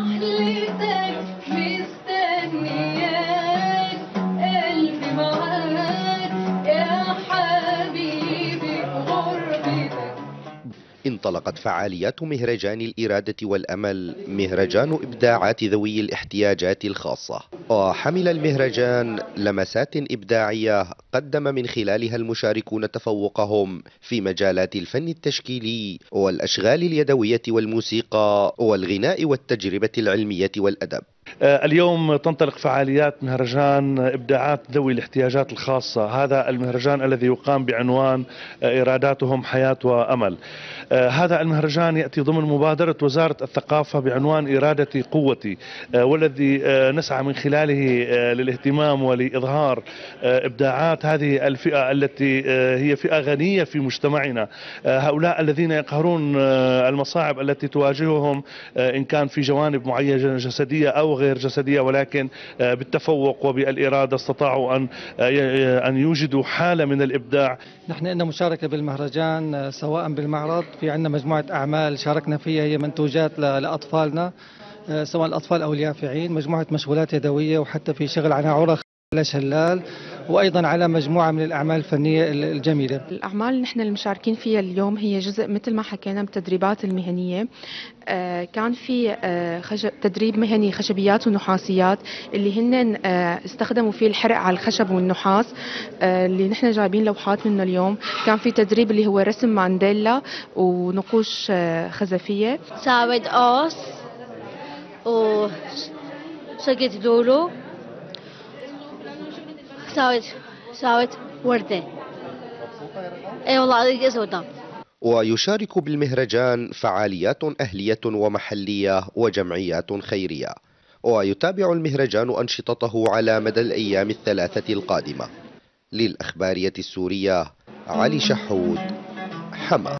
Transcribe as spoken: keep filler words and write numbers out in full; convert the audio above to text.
رحلتك مستنياك، قلبي معاك يا حبيبي غربتك. انطلقت فعاليات مهرجان الإرادة والأمل، مهرجان إبداعات ذوي الاحتياجات الخاصة، وحمل المهرجان لمسات إبداعية قدم من خلالها المشاركون تفوقهم في مجالات الفن التشكيلي والأشغال اليدوية والموسيقى والغناء والتجربة العلمية والأدب. اليوم تنطلق فعاليات مهرجان إبداعات ذوي الاحتياجات الخاصة، هذا المهرجان الذي يقام بعنوان إراداتهم حياة وأمل. هذا المهرجان يأتي ضمن مبادرة وزارة الثقافة بعنوان إرادتي قوتي، والذي نسعى من خلاله للاهتمام ولإظهار إبداعات هذه الفئة التي هي فئة غنية في مجتمعنا، هؤلاء الذين يقهرون المصاعب التي تواجههم إن كان في جوانب معينة جسدية أو غير جسدية، ولكن بالتفوق وبالإرادة استطاعوا أن أن يوجدوا حالة من الإبداع. نحن عندنا مشاركة بالمهرجان سواء بالمعرض، في عندنا مجموعة أعمال شاركنا فيها هي منتوجات لأطفالنا سواء الأطفال أو اليافعين، مجموعة مشغولات يدوية، وحتى في شغل على عرق شلال، وأيضا على مجموعة من الأعمال الفنية الجميلة. الأعمال نحن المشاركين فيها اليوم هي جزء مثل ما حكينا من التدريبات المهنية، آه كان في آه تدريب مهني خشبيات ونحاسيات اللي هن آه استخدموا فيه الحرق على الخشب والنحاس، آه اللي نحن جايبين لوحات منه اليوم. كان في تدريب اللي هو رسم مانديلا ونقوش آه خزفية، ساعد قوس وسقط لولو، ساوت ساوت وردة. اي والله اسودة. ويشارك بالمهرجان فعاليات أهلية ومحلية وجمعيات خيرية، ويتابع المهرجان أنشطته على مدى الأيام الثلاثة القادمة. للأخبارية السورية، علي شحود، حماة.